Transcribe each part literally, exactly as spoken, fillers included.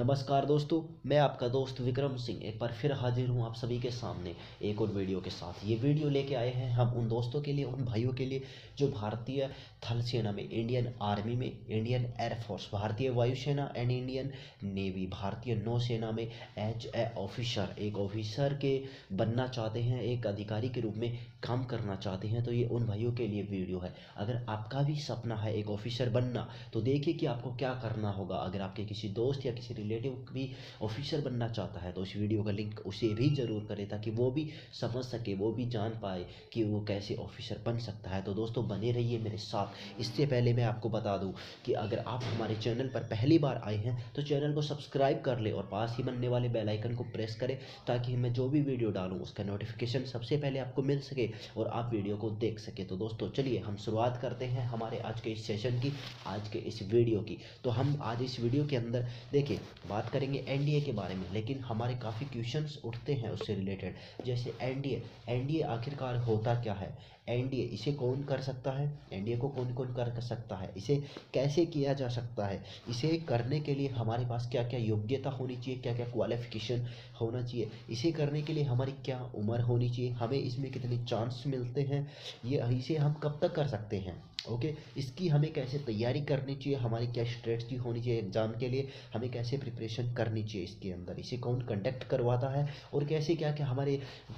नमस्कार दोस्तों, मैं आपका दोस्त विक्रम सिंह एक बार फिर हाजिर हूं आप सभी के सामने एक और वीडियो के साथ। ये वीडियो लेके आए हैं हम उन दोस्तों के लिए, उन भाइयों के लिए जो भारतीय थल सेना में, इंडियन आर्मी में, इंडियन एयरफोर्स, भारतीय वायुसेना एंड इंडियन नेवी, भारतीय नौसेना में एज ए ऑफिसर, एक ऑफिसर के बनना चाहते हैं, एक अधिकारी के रूप में काम करना चाहते हैं। तो ये उन भाइयों के लिए वीडियो है। अगर आपका भी सपना है एक ऑफिसर बनना, तो देखिए कि आपको क्या करना होगा। अगर आपके किसी दोस्त या किसी रिलेटिव भी ऑफिसर बनना चाहता है तो इस वीडियो का लिंक उसे भी जरूर करें ताकि वो भी समझ सके, वो भी जान पाए कि वो कैसे ऑफिसर बन सकता है। तो दोस्तों बने रहिए मेरे साथ। इससे पहले मैं आपको बता दूं कि अगर आप हमारे चैनल पर पहली बार आए हैं तो चैनल को सब्सक्राइब कर लें और पास ही बनने वाले बेल आइकन को प्रेस करें ताकि मैं जो भी वीडियो डालूँ उसका नोटिफिकेशन सबसे पहले आपको मिल सके और आप वीडियो को देख सके। तो दोस्तों चलिए हम शुरुआत करते हैं हमारे आज के इस सेशन की, आज के इस वीडियो की। तो हम आज इस वीडियो के अंदर देखिए बात करेंगे एनडीए के बारे में, लेकिन हमारे काफ़ी क्वेश्चंस उठते हैं उससे रिलेटेड। जैसे एनडीए, एनडीए आखिरकार होता क्या है, एनडीए इसे कौन कर सकता है, एनडीए को कौन कौन कर सकता है, इसे कैसे किया जा सकता है, इसे करने के लिए हमारे पास क्या क्या योग्यता होनी चाहिए, क्या क्या क्वालिफिकेशन होना चाहिए, इसे करने के लिए हमारी क्या उम्र होनी चाहिए, हमें इसमें कितने चांस मिलते हैं, ये इसे हम कब तक कर सकते हैं, ओके, इसकी हमें कैसे तैयारी करनी चाहिए, हमारी क्या स्ट्रेटजी होनी चाहिए एग्ज़ाम के लिए, हमें कैसे प्रिपरेशन करनी चाहिए इसके अंदर, इसे कौन कंडक्ट करवाता है और कैसे क्या क्या, हमारे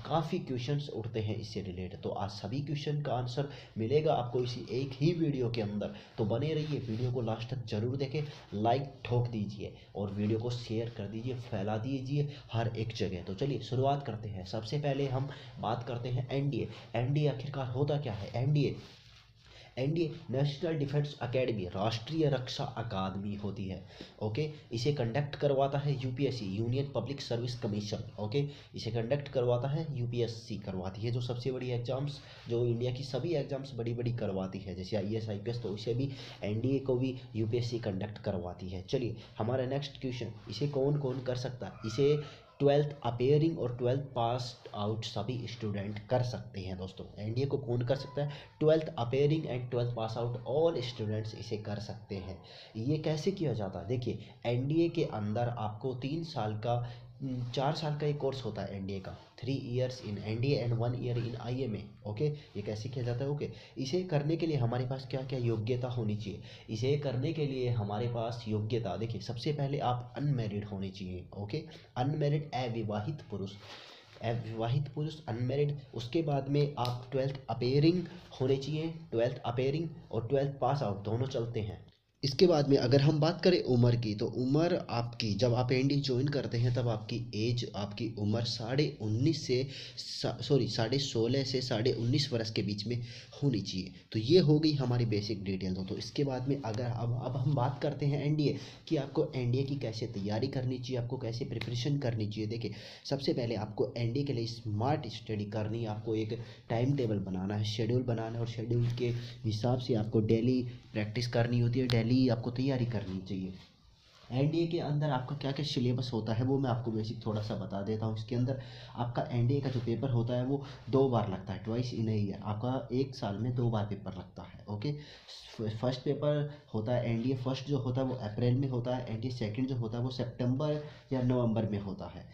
काफ़ी क्वेश्चंस उठते हैं इससे रिलेटेड। तो आज सभी क्वेश्चन का आंसर मिलेगा आपको इसी एक ही वीडियो के अंदर। तो बने रहिए, वीडियो को लास्ट तक जरूर देखें, लाइक ठोक दीजिए और वीडियो को शेयर कर दीजिए, फैला दीजिए हर एक जगह। तो चलिए शुरुआत करते हैं। सबसे पहले हम बात करते हैं एनडीए। एनडीए आखिरकार होता क्या है। NDA NDA national defence academy, राष्ट्रीय रक्षा अकादमी होती है, ओके। इसे कंडक्ट करवाता है UPSC, union public service commission, okay. इसे कंडक्ट करवाता है यूपीएससी, करवाती है जो सबसे बड़ी एग्जाम्स, जो इंडिया की सभी एग्जाम्स बड़ी बड़ी करवाती है, जैसे आईएएस आईपीएस, तो इसे भी एनडीए को भी यूपीएससी कंडक्ट करवाती है। चलिए हमारा नेक्स्ट क्वेश्चन, इसे कौन कौन कर सकता है। इसे ट्वेल्थ अपेयरिंग और ट्वेल्थ पास आउट सभी स्टूडेंट कर सकते हैं। दोस्तों एनडीए को कौन कर सकता है, twelfth appearing and twelfth pass out all students इसे कर सकते हैं। ये कैसे किया जाता है, देखिए एनडीए के अंदर आपको तीन साल का, चार साल का एक कोर्स होता है एनडीए का, three years in NDA and one year in IMA, okay. ये कैसे किया जाता है, ओके। इसे करने के लिए हमारे पास क्या क्या योग्यता होनी चाहिए, इसे करने के लिए हमारे पास योग्यता, देखिए सबसे पहले आप अनमेरिड होने चाहिए, ओके। अनमेरिड अविवाहित पुरुष, अविवाहित पुरुष अनमेरिड। उसके बाद में आप ट्वेल्थ अपेयरिंग होने चाहिए, ट्वेल्थ अपेयरिंग और ट्वेल्थ पास आउट दोनों चलते हैं। इसके बाद में अगर हम बात करें उम्र की, तो उम्र आपकी, जब आप एनडीए ज्वाइन करते हैं तब आपकी एज, आपकी उम्र साढ़े उन्नीस से सॉरी साढ़े सोलह से साढ़े उन्नीस वर्ष के बीच में होनी चाहिए। तो ये हो गई हमारी बेसिक डिटेल। तो, तो इसके बाद में अगर अब अब हम बात करते हैं एनडीए कि आपको एनडीए की कैसे तैयारी करनी चाहिए, आपको कैसे प्रिपरेशन करनी चाहिए। देखिए सबसे पहले आपको एनडीए के लिए स्मार्ट स्टडी करनी है, आपको एक टाइम टेबल बनाना है, शेड्यूल बनाना है और शेड्यूल के हिसाब से आपको डेली प्रैक्टिस करनी होती है, डेली आपको तैयारी करनी चाहिए। एनडीए के अंदर आपका क्या क्या सिलेबस होता है वो मैं आपको बेसिक थोड़ा सा बता देता हूँ। इसके अंदर आपका एनडीए का जो पेपर होता है वो दो बार लगता है, ट्वाइस इन ए ईयर, आपका एक साल में दो बार पेपर लगता है, ओके। फर्स्ट पेपर होता है एनडीए फर्स्ट जो होता है वो अप्रैल में होता है, एनडीए सेकंड जो होता है वो सितंबर या नवंबर में होता है।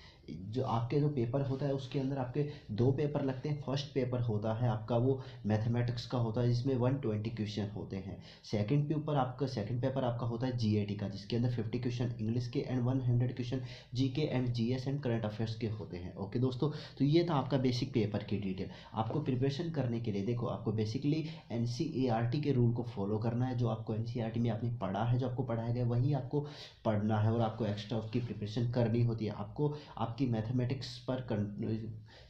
जो आपके जो पेपर होता है उसके अंदर आपके दो पेपर लगते हैं। फर्स्ट पेपर होता है आपका वो मैथमेटिक्स का होता है जिसमें एक सौ बीस क्वेश्चन होते हैं। सेकंड पेपर आपका सेकंड पेपर आपका होता है जीएटी का, जिसके अंदर पचास क्वेश्चन इंग्लिश के एंड सौ question GK and GS and current affairs के होते हैं, ओके दोस्तों। तो ये था आपका बेसिक पेपर की डिटेल। आपको प्रिपरेशन करने के लिए देखो आपको बेसिकली एनसीईआरटी के रूल को फॉलो करना है, जो आपको एनसीईआरटी में आपने पढ़ा है, जो आपको पढ़ाया गया वही आपको पढ़ना है और आपको एक्स्ट्रा उसकी प्रिपरेशन करनी होती है। आपको आप कि मैथमेटिक्स पर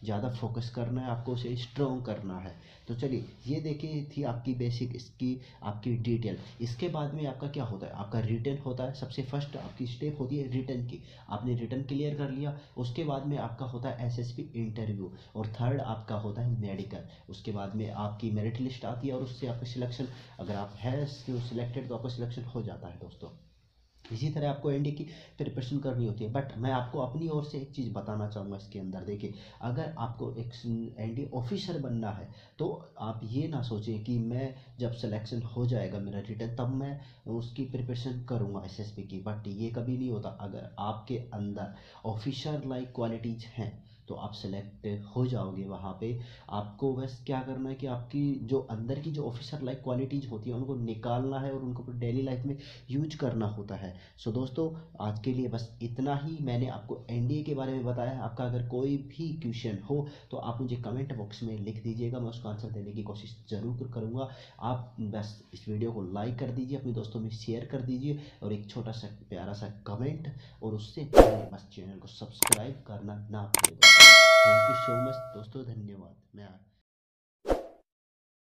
ज़्यादा फोकस करना है, आपको उसे स्ट्रॉन्ग करना है। तो चलिए ये देखिए थी आपकी बेसिक, इसकी आपकी डिटेल। इसके बाद में आपका क्या होता है, आपका रिटन होता है। सबसे फर्स्ट आपकी स्टेप होती है रिटन की, आपने रिटन क्लियर कर लिया। उसके बाद में आपका होता है एसएसबी इंटरव्यू और थर्ड आपका होता है मेडिकल। उसके बाद में आपकी मेरिट लिस्ट आती है और उससे आपका सिलेक्शन, अगर आप है सिलेक्टेड तो आपका सिलेक्शन हो जाता है दोस्तों। इसी तरह आपको एनडीए की प्रिपरेशन करनी होती है। बट मैं आपको अपनी ओर से एक चीज़ बताना चाहूँगा इसके अंदर, देखिए अगर आपको एक एनडीए ऑफिसर बनना है तो आप ये ना सोचें कि मैं जब सिलेक्शन हो जाएगा मेरा रिटर्न तब मैं उसकी प्रिपरेशन करूँगा एसएसबी की, बट ये कभी नहीं होता। अगर आपके अंदर ऑफिसर लाइक क्वालिटीज़ हैं तो आप सेलेक्ट हो जाओगे वहाँ पे। आपको बस क्या करना है कि आपकी जो अंदर की जो ऑफिसर लाइक क्वालिटीज़ होती है उनको निकालना है और उनको डेली लाइफ में यूज करना होता है। सो दोस्तों आज के लिए बस इतना ही, मैंने आपको एनडीए के बारे में बताया है। आपका अगर कोई भी क्वेश्चन हो तो आप मुझे कमेंट बॉक्स में लिख दीजिएगा, मैं उसका आंसर देने की कोशिश ज़रूर करूँगा। आप बस इस वीडियो को लाइक कर दीजिए, अपने दोस्तों में शेयर कर दीजिए और एक छोटा सा प्यारा सा कमेंट, और उससे पहले बस चैनल को सब्सक्राइब करना ना भूलिएगा। थैंक यू सो मच दोस्तों, धन्यवाद। मैं